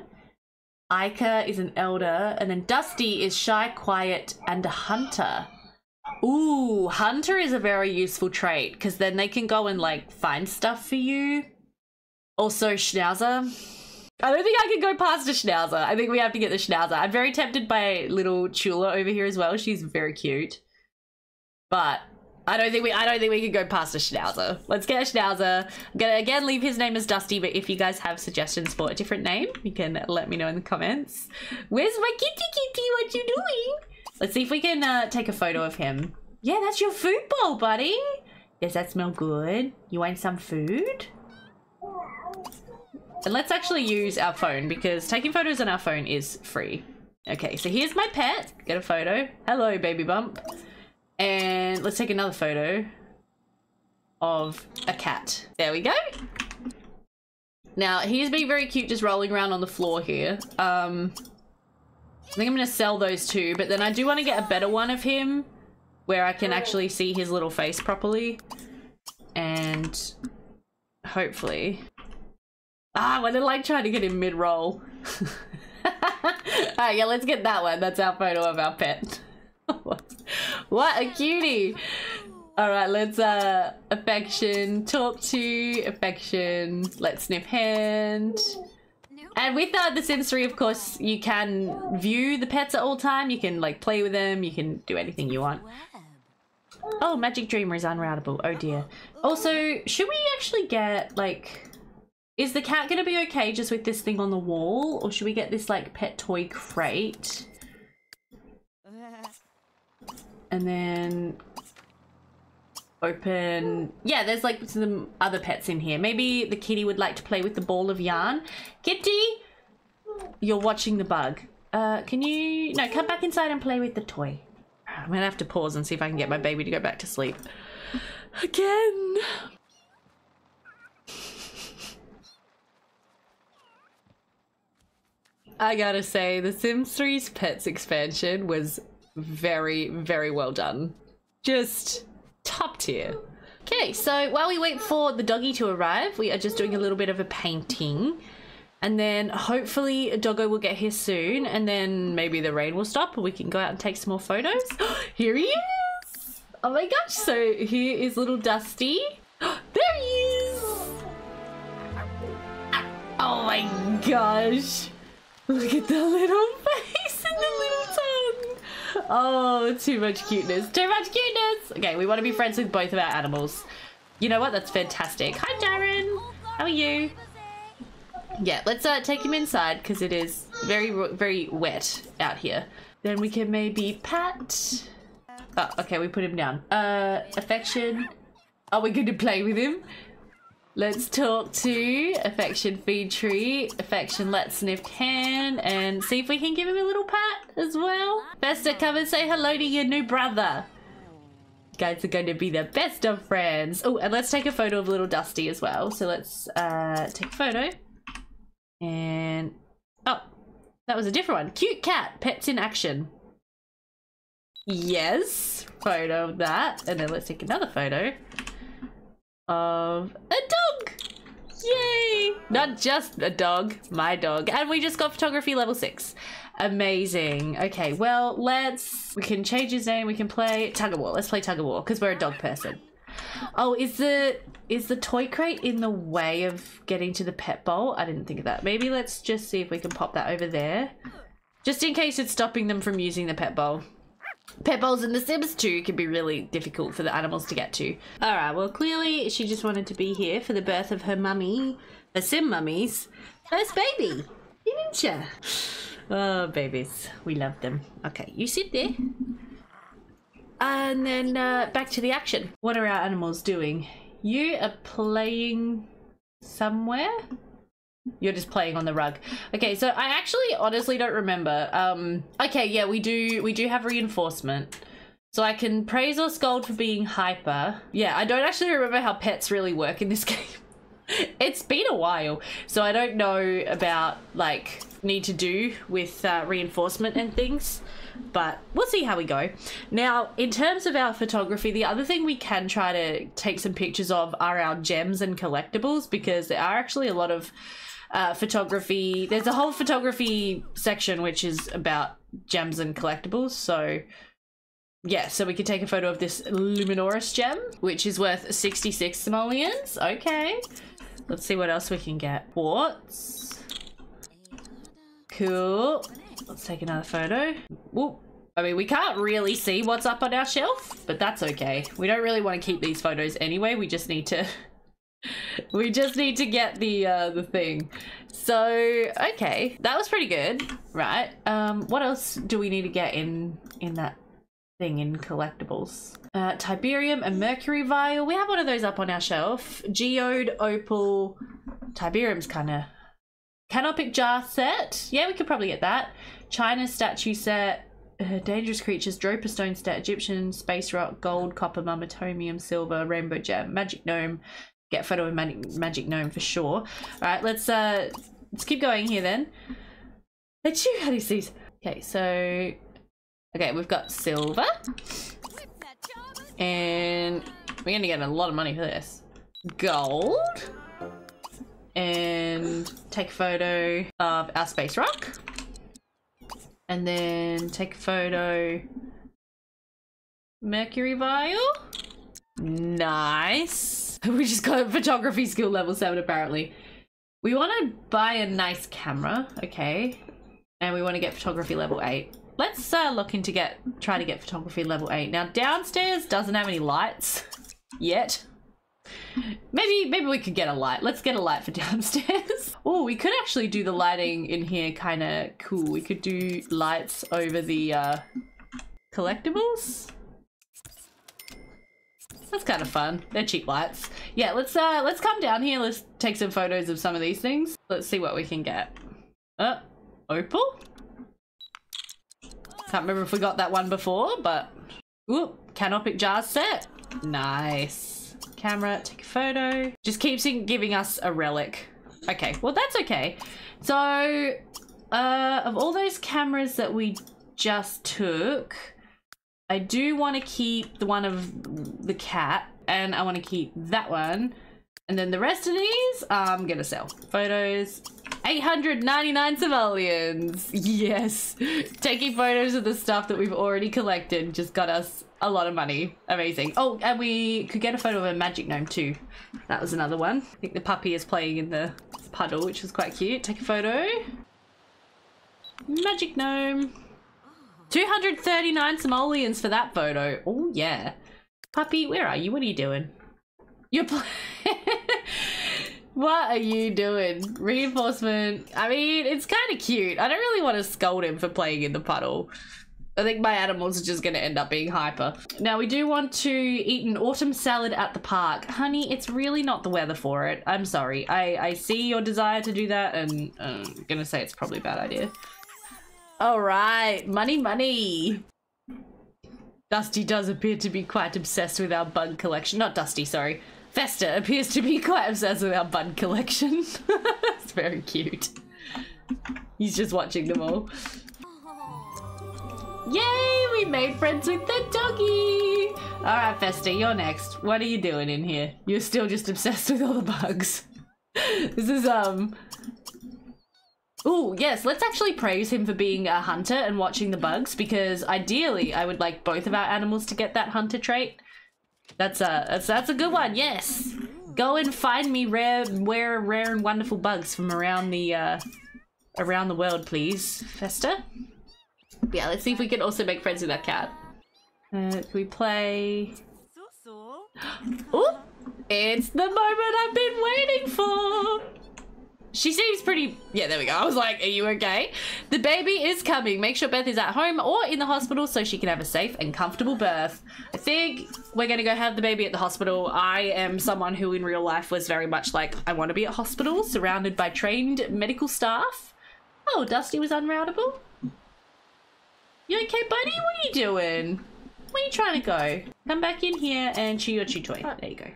Ika is an elder. And then Dusty is shy, quiet, and a hunter. Ooh, hunter is a very useful trait because then they can go and, like, find stuff for you. Also, schnauzer. I don't think I can go past a schnauzer. I think we have to get the schnauzer. I'm very tempted by little Chula over here as well. She's very cute. But I don't think we can go past a schnauzer. Let's get a schnauzer. I'm gonna again leave his name as Dusty, but if you guys have suggestions for a different name, you can let me know in the comments. Where's my kitty kitty? What you doing? Let's see if we can take a photo of him. Yeah, that's your food bowl, buddy. Does that smell good? You want some food? And let's actually use our phone because taking photos on our phone is free. Okay, so here's my pet. Get a photo. Hello, baby bump. And let's take another photo of a cat. There we go. Now, he's being very cute just rolling around on the floor here. I think I'm going to sell those two, but then I do want to get a better one of him where I can actually see his little face properly. And hopefully... Ah, I didn't like trying to get him mid-roll. Alright, yeah, let's get that one. That's our photo of our pet. What a cutie! Alright, let's affection, talk to, affection, let's sniff hand. And with The Sims 3, of course, you can view the pets at all time. You can, like, play with them. You can do anything you want. Oh, Magic Dreamer is unroutable. Oh, dear. Also, should we actually get, like... Is the cat going to be okay just with this thing on the wall? Or should we get this, like, pet toy crate? And then... Open... Yeah, there's, like, some other pets in here. Maybe the kitty would like to play with the ball of yarn. Kitty! You're watching the bug. Can you... No, come back inside and play with the toy. I'm going to have to pause and see if I can get my baby to go back to sleep. Again! I gotta say, The Sims 3's Pets expansion was very, very well done. Just... top tier. Okay, so while we wait for the doggy to arrive, we are just doing a little bit of a painting. And then hopefully a doggo will get here soon. And then maybe the rain will stop and we can go out and take some more photos. Here he is! Oh my gosh, so here is little Dusty. There he is! Oh my gosh! Look at the little face and the little tongue! Oh, too much cuteness. Too much cuteness! Okay, we want to be friends with both of our animals. You know what? That's fantastic. Hi, Darren! How are you? Yeah, let's take him inside because it is very, very wet out here. Then we can maybe pat... Oh, okay, we put him down. Affection. Are we going to play with him? Let's talk to affection, feed tree, affection, let's sniff hand, and see if we can give him a little pat as well. Festa, come and say hello to your new brother. You guys are going to be the best of friends. Oh, and let's take a photo of little Dusty as well. So let's take a photo. And, oh, that was a different one. Cute cat, pets in action. Yes, photo of that. And then let's take another photo of a dog. Yay! Not just a dog, my dog. And we just got photography level 6. Amazing. Okay, well, let's... We can change his name. We can play tug-of-war. Let's play tug-of-war because we're a dog person. Oh, is the toy crate in the way of getting to the pet bowl? I didn't think of that. Maybe let's just see if we can pop that over there. Just in case it's stopping them from using the pet bowl. Pet bowls in The Sims 2 can be really difficult for the animals to get to. Alright, well clearly she just wanted to be here for the birth of her mummy, her sim mummy's first baby. didn't you? Oh, babies. We love them. Okay, you sit there. And then back to the action. What are our animals doing? You are playing somewhere? You're just playing on the rug. Okay, so I actually honestly don't remember. Okay, yeah, we do have reinforcement. So I can praise or scold for being hyper. Yeah, I don't actually remember how pets really work in this game. It's been a while, so I don't know about, like, need to do with reinforcement and things, but we'll see how we go. Now, in terms of our photography, the other thing we can try to take some pictures of are our gems and collectibles, because there are actually a lot of photography. There's a whole photography section which is about gems and collectibles, so... yeah, so we could take a photo of this Luminorous gem, which is worth 66 simoleons. Okay. Let's see what else we can get. Quartz. Cool. Let's take another photo. Ooh. I mean, we can't really see what's up on our shelf, but that's okay. We don't really want to keep these photos anyway. We just need to... we just need to get the thing. So, okay. That was pretty good, right? What else do we need to get in that thing in collectibles? Tiberium and mercury vial. We have one of those up on our shelf. Geode, opal, Tiberium's kind of... canopic jar set. Yeah, we could probably get that. China statue set. Dangerous creatures, Droper stone set, Egyptian, space rock, gold, copper, mumatomium, silver, rainbow gem, magic gnome. Get a photo of magic gnome for sure. All right, let's keep going here then. Let's shoot how he sees. Okay, so... okay, we've got silver, and we're gonna get a lot of money for this. Gold, and take a photo of our space rock, and then take a photo mercury vial. Nice. We just got photography skill level 7 apparently. We want to buy a nice camera, okay, and we want to get photography level 8. Let's look into try to get photography level 8. Now downstairs doesn't have any lights yet. Maybe we could get a light. Let's get a light for downstairs. Oh, we could actually do the lighting in here kind of cool. We could do lights over the collectibles. That's kind of fun. They're cheap lights. Yeah, let's come down here. Let's take some photos of some of these things. Let's see what we can get. Opal? Can't remember if we got that one before, but... ooh, canopic jar set. Nice. Camera, take a photo. Just keeps giving us a relic. Okay, well that's okay. So, of all those cameras that we just took, I do want to keep the one of the cat, and I want to keep that one. And then the rest of these, I'm gonna sell. Photos... 899 civilians. Yes, taking photos of the stuff that we've already collected just got us a lot of money. Amazing. Oh, and we could get a photo of a magic gnome too. That was another one. I think the puppy is playing in the puddle, which was quite cute. Take a photo. Magic gnome. 239 simoleons for that photo. Oh yeah. Puppy, where are you? What are you doing? You're playing. What are you doing? Reinforcement. I mean, it's kind of cute. I don't really want to scold him for playing in the puddle. I think my animals are just going to end up being hyper. Now, we do want to eat an autumn salad at the park. Honey, it's really not the weather for it. I'm sorry. I see your desire to do that, and I'm going to say it's probably a bad idea. All right. Money, money. Dusty does appear to be quite obsessed with our bug collection. Not Dusty, sorry. Festa appears to be quite obsessed with our bud collection. It's very cute. He's just watching them all. Yay! We made friends with the doggy! Alright, Festa, you're next. What are you doing in here? You're still just obsessed with all the bugs. This is, ooh, yes, let's actually praise him for being a hunter and watching the bugs, because ideally I would like both of our animals to get that hunter trait. That's a good one. Yes, go and find me rare and wonderful bugs from around the world, please, Festa. Yeah, let's see if we can also make friends with our cat. Can we play? Oh, it's the moment I've been waiting for. She seems pretty... Yeah, there we go. I was like, are you okay? The baby is coming. Make sure Beth is at home or in the hospital so she can have a safe and comfortable birth. I think we're going to go have the baby at the hospital. I am someone who in real life was very much like, I want to be at hospital surrounded by trained medical staff. Oh, Dusty was unroutable. You okay, buddy? What are you doing? Where are you trying to go? Come back in here and chew your chew toy. There you go.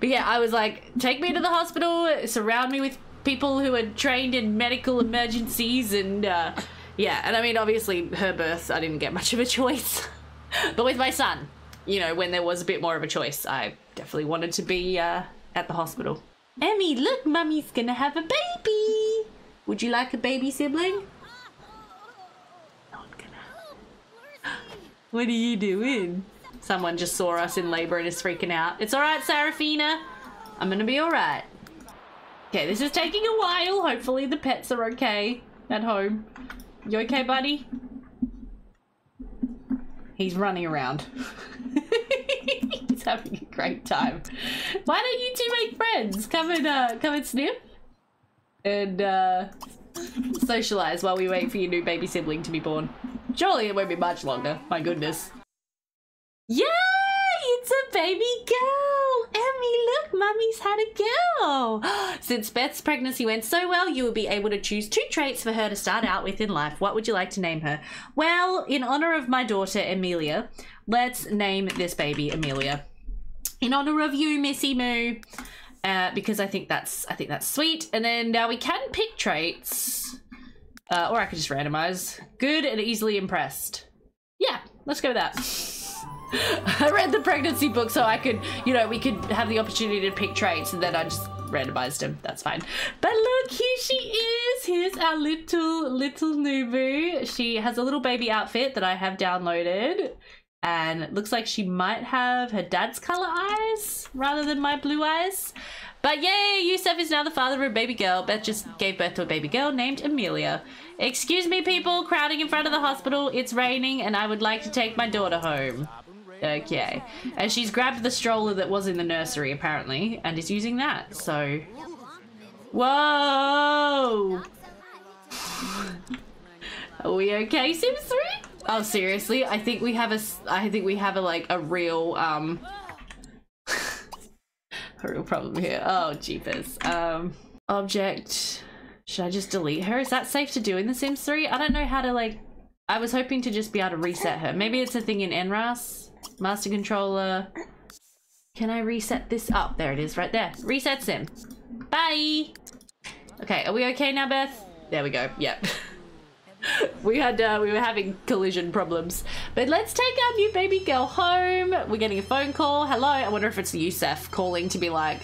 But yeah, I was like, take me to the hospital, surround me with people who are trained in medical emergencies, and yeah, and I mean, obviously her birth, I didn't get much of a choice. But with my son, you know, when there was a bit more of a choice, I definitely wanted to be at the hospital. Emmy, look, mummy's gonna have a baby. Would you like a baby sibling? No, I'm gonna. What are you doing? Someone just saw us in labor and is freaking out. It's all right, Sarafina. I'm gonna be all right. Okay, this is taking a while. Hopefully the pets are okay at home. You okay, buddy? He's running around. He's having a great time. Why don't you two make friends? Come and snip and socialize while we wait for your new baby sibling to be born. Surely it won't be much longer. My goodness. Yay! It's a baby girl! Emmy, look, mummy's had a girl! Since Beth's pregnancy went so well, you will be able to choose 2 traits for her to start out with in life. What would you like to name her? Well, in honor of my daughter, Amelia, let's name this baby Amelia. In honor of you, Missy Moo, because I think that's sweet. And then now we can pick traits, or I could just randomize. Good and easily impressed. Yeah, let's go with that. I read the pregnancy book so I could, you know, we could have the opportunity to pick traits, and then I just randomized him. That's fine. But look, here she is. Here's our little Nubu. She has a little baby outfit that I have downloaded, and it looks like she might have her dad's color eyes rather than my blue eyes. But yay, Yusef is now the father of a baby girl. Beth just gave birth to a baby girl named Amelia. Excuse me, people crowding in front of the hospital. It's raining and I would like to take my daughter home. Okay, and she's grabbed the stroller that was in the nursery apparently and is using that, so whoa. Are we okay, Sims 3? Oh, seriously, I think we have a like a real a real problem here. Oh, jeepers. Object, should I just delete her? Is that safe to do in the Sims 3? I don't know how to, like, I was hoping to just be able to reset her. Maybe it's a thing in NRaas. Master controller. Can I reset this up? There it is right there. Reset sim. Bye. Okay, are we okay now, Beth? There we go. Yep. we were having collision problems. But let's take our new baby girl home. We're getting a phone call. Hello. I wonder if it's Yusef calling to be like,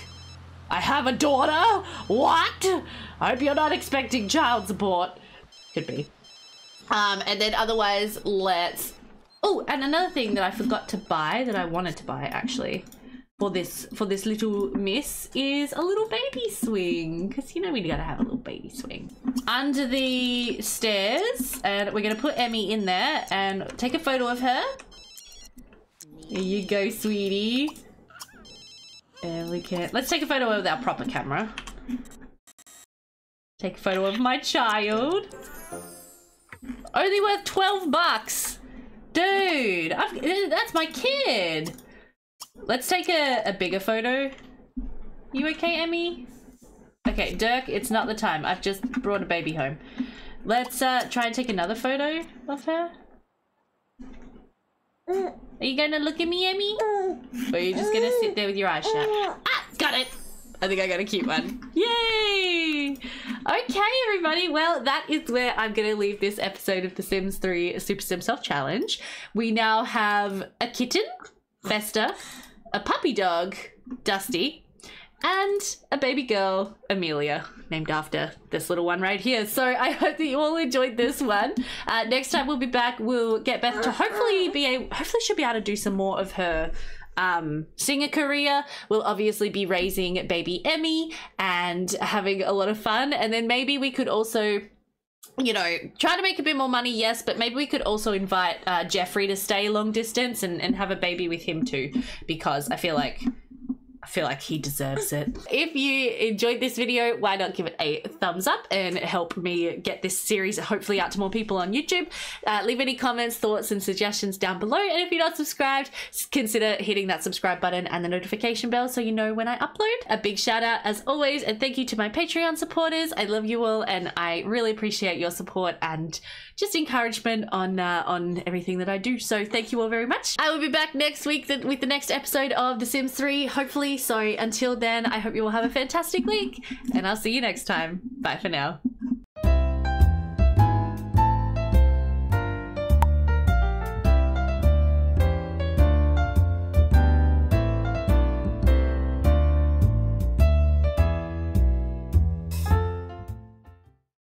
I have a daughter. What? I hope you're not expecting child support. Could be. And then otherwise let's... Oh, and another thing that I forgot to buy that I wanted to buy actually for this little miss is a little baby swing, because you know we gotta have a little baby swing under the stairs, and we're gonna put Emmy in there and take a photo of her. There you go, sweetie. And we can, let's take a photo with our proper camera. Take a photo of my child. Only worth 12 bucks. Dude, that's my kid. Let's take a bigger photo. You okay, Emmy? Okay, Dirk, it's not the time. I've just brought a baby home. Let's try and take another photo of her. Are you going to look at me, Emmy? Or are you just going to sit there with your eyes shut? Ah, got it. I think I got a cute one. Yay! Okay, everybody. Well, that is where I'm going to leave this episode of The Sims 3 Super Simself Challenge. We now have a kitten, Festa, a puppy dog, Dusty, and a baby girl, Amelia, named after this little one right here. So I hope that you all enjoyed this one. Next time we'll be back. We'll get Beth to hopefully she'll be able to do some more of her singer career. We'll obviously be raising baby Emmy and having a lot of fun, and then maybe we could also, you know, try to make a bit more money, yes, but maybe we could also invite Jeffrey to stay long distance and have a baby with him too, because I feel like I feel like he deserves it. If you enjoyed this video, why not give it a thumbs up and help me get this series hopefully out to more people on YouTube. Leave any comments, thoughts and suggestions down below, and if you're not subscribed, consider hitting that subscribe button and the notification bell so you know when I upload. A big shout out as always, and thank you to my Patreon supporters. I love you all and I really appreciate your support and just encouragement on everything that I do, so thank you all very much. I will be back next week with the next episode of The Sims 3, hopefully. So until then, I hope you all have a fantastic week and I'll see you next time. Bye for now.